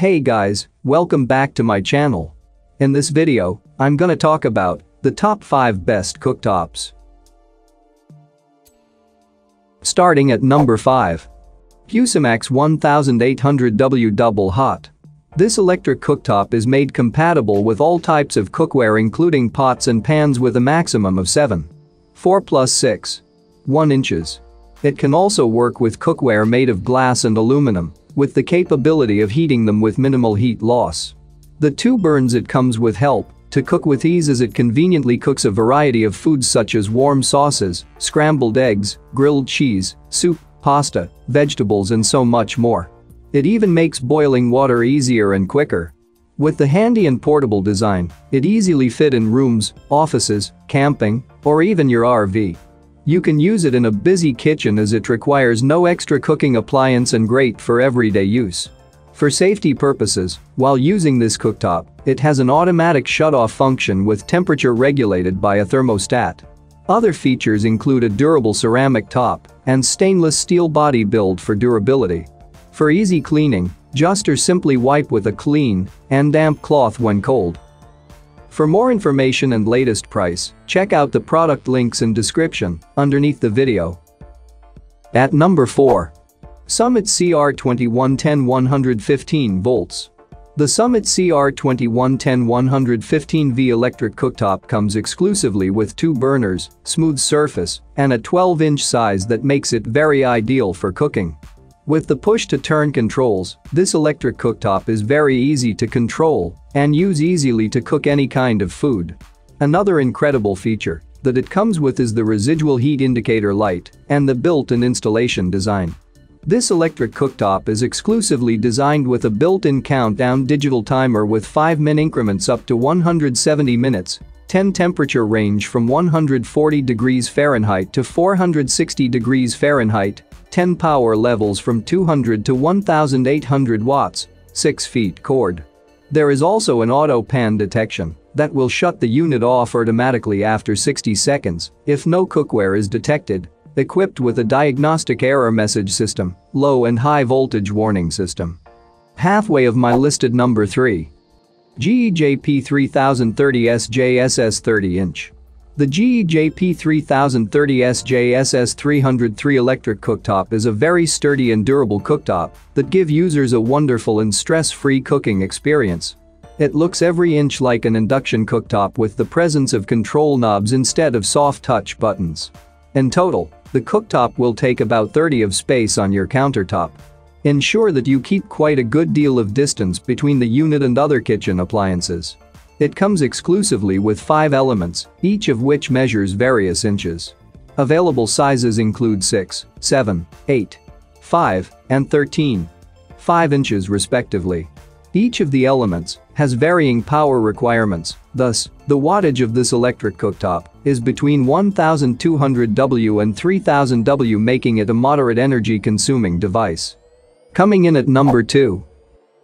Hey guys, welcome back to my channel. In this video, I'm gonna talk about the top 5 best cooktops. Starting at number 5. CUSIMAX 1800W Double Hot. This electric cooktop is made compatible with all types of cookware including pots and pans with a maximum of 7.4 + 6.1 inches. It can also work with cookware made of glass and aluminum, with the capability of heating them with minimal heat loss. The two burns it comes with help to cook with ease as it conveniently cooks a variety of foods such as warm sauces, scrambled eggs, grilled cheese, soup, pasta, vegetables and so much more. It even makes boiling water easier and quicker. With the handy and portable design, it easily fit in rooms, offices, camping, or even your RV. You can use it in a busy kitchen as it requires no extra cooking appliance and great for everyday use. For safety purposes, while using this cooktop, it has an automatic shut-off function with temperature regulated by a thermostat. Other features include a durable ceramic top and stainless steel body build for durability. For easy cleaning, just or simply wipe with a clean and damp cloth when cold. For more information and latest price, check out the product links in description underneath the video. At number 4. Summit CR2110-115V. The Summit CR2110-115V electric cooktop comes exclusively with two burners, smooth surface, and a 12-inch size that makes it very ideal for cooking. With the push-to-turn controls, this electric cooktop is very easy to control and use easily to cook any kind of food. Another incredible feature that it comes with is the residual heat indicator light and the built-in installation design. This electric cooktop is exclusively designed with a built-in countdown digital timer with 5-minute increments up to 170 minutes, 10 temperature range from 140 degrees Fahrenheit to 460 degrees Fahrenheit, 10 power levels from 200 to 1800 watts, 6 feet cord. There is also an auto pan detection that will shut the unit off automatically after 60 seconds if no cookware is detected, equipped with a diagnostic error message system, low and high voltage warning system. Halfway of my listed number 3. GE JP3030SJSS 30-inch. The GE JP3030SJSS 303 electric cooktop is a very sturdy and durable cooktop that gives users a wonderful and stress-free cooking experience. It looks every inch like an induction cooktop with the presence of control knobs instead of soft touch buttons. In total, the cooktop will take about 30% of space on your countertop. Ensure that you keep quite a good deal of distance between the unit and other kitchen appliances. It comes exclusively with 5 elements, each of which measures various inches. Available sizes include 6, 7, 8, 5, and 13.5 inches respectively. Each of the elements has varying power requirements, thus, the wattage of this electric cooktop is between 1200W and 3000W, making it a moderate energy-consuming device. Coming in at number 2.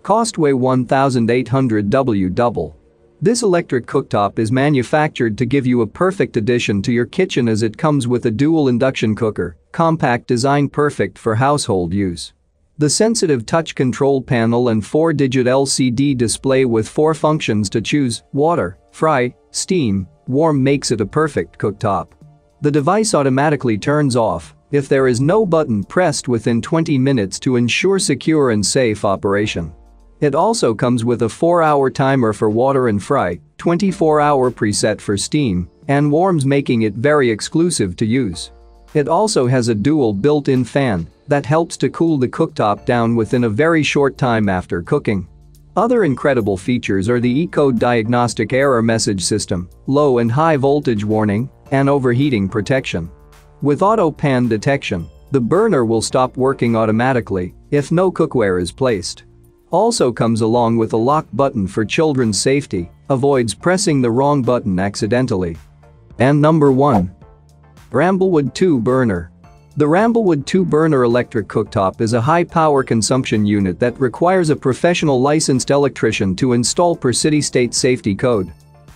Costway 1800W Double. This electric cooktop is manufactured to give you a perfect addition to your kitchen as it comes with a dual induction cooker, compact design perfect for household use. The sensitive touch control panel and 4-digit LCD display with 4 functions to choose, water, fry, steam, warm, makes it a perfect cooktop. The device automatically turns off if there is no button pressed within 20 minutes to ensure secure and safe operation. It also comes with a 4-hour timer for water and fry, 24-hour preset for steam, and warms, making it very exclusive to use. It also has a dual built-in fan that helps to cool the cooktop down within a very short time after cooking. Other incredible features are the E-code diagnostic error message system, low and high voltage warning, and overheating protection. With auto pan detection, the burner will stop working automatically if no cookware is placed. Also comes along with a lock button for children's safety, avoids pressing the wrong button accidentally. And number 1. Ramblewood 2 Burner. The Ramblewood 2 Burner electric cooktop is a high power consumption unit that requires a professional licensed electrician to install per city-state safety code.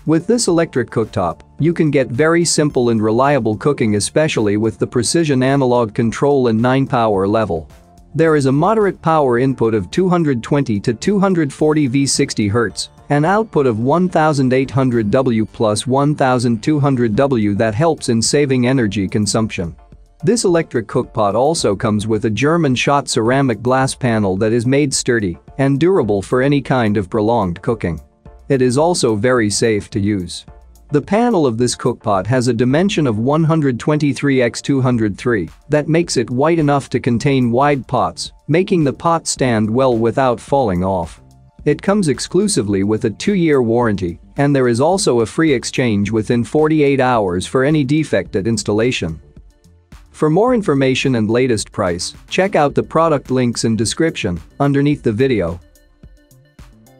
With this electric cooktop, you can get very simple and reliable cooking, especially with the precision analog control and 9 power level. There is a moderate power input of 220 to 240 V 60 Hz, an output of 1800W plus 1200W that helps in saving energy consumption. This electric cookpot also comes with a German shot ceramic glass panel that is made sturdy and durable for any kind of prolonged cooking. It is also very safe to use. The panel of this cookpot has a dimension of 123x203 that makes it wide enough to contain wide pots, making the pot stand well without falling off. It comes exclusively with a 2-year warranty, and there is also a free exchange within 48 hours for any defect at installation. For more information and latest price, check out the product links in description underneath the video.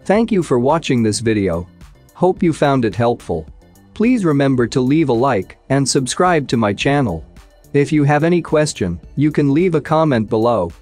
Thank you for watching this video. Hope you found it helpful. Please remember to leave a like and subscribe to my channel. If you have any question, you can leave a comment below.